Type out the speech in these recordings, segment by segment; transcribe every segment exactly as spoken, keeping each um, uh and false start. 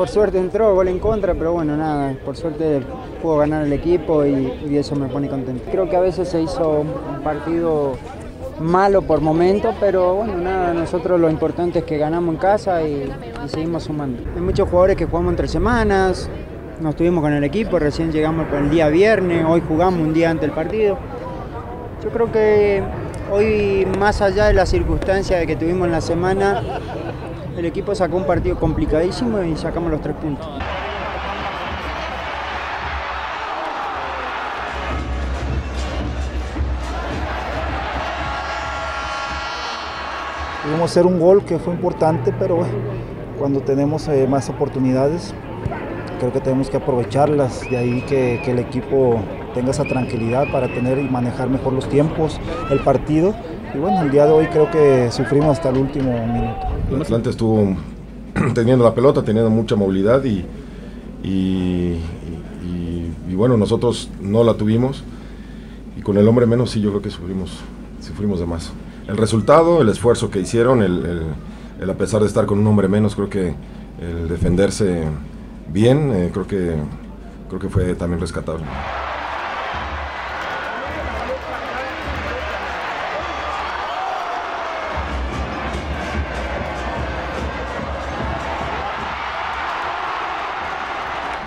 por suerte entró, gol en contra, pero bueno, nada, por suerte pudo ganar el equipo y, y eso me pone contento. Creo que a veces se hizo un partido malo por momentos, pero bueno, nada, nosotros lo importante es que ganamos en casa y, y seguimos sumando. Hay muchos jugadores que jugamos entre semanas, no estuvimos con el equipo, recién llegamos el día viernes, hoy jugamos un día antes del partido. Yo creo que hoy, más allá de las circunstancias que tuvimos en la semana, el equipo sacó un partido complicadísimo y sacamos los tres puntos. Pudimos hacer un gol que fue importante, pero bueno, cuando tenemos eh, más oportunidades, creo que tenemos que aprovecharlas, de ahí que, que el equipo tenga esa tranquilidad para tener y manejar mejor los tiempos, el partido. Y bueno, el día de hoy creo que sufrimos hasta el último minuto. El Atlante estuvo teniendo la pelota, teniendo mucha movilidad y, y, y, y bueno, nosotros no la tuvimos y con el hombre menos sí, yo creo que sufrimos, sufrimos de más. El resultado, el esfuerzo que hicieron, el, el, el a pesar de estar con un hombre menos, creo que el defenderse bien, eh, creo que, creo que fue también rescatable.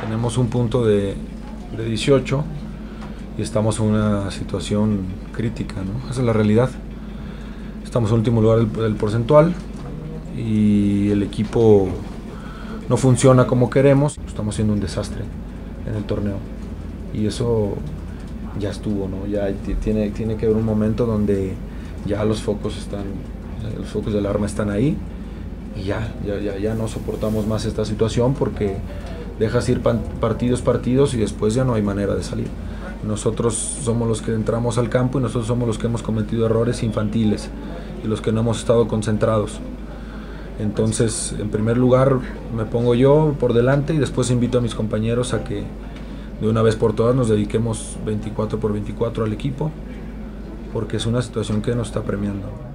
Tenemos un punto de, de dieciocho y estamos en una situación crítica, ¿no? Esa es la realidad. Estamos en último lugar del, del porcentual y el equipo no funciona como queremos. Estamos siendo un desastre en el torneo y eso ya estuvo, ¿no? Ya tiene, tiene que haber un momento donde ya los focos están, los focos de alarma están ahí y ya, ya, ya, ya no soportamos más esta situación porque dejas ir partidos, partidos y después ya no hay manera de salir. Nosotros somos los que entramos al campo y nosotros somos los que hemos cometido errores infantiles y los que no hemos estado concentrados. Entonces, en primer lugar me pongo yo por delante y después invito a mis compañeros a que de una vez por todas nos dediquemos veinticuatro por veinticuatro al equipo, porque es una situación que nos está premiando.